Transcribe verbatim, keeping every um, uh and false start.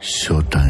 Showtime.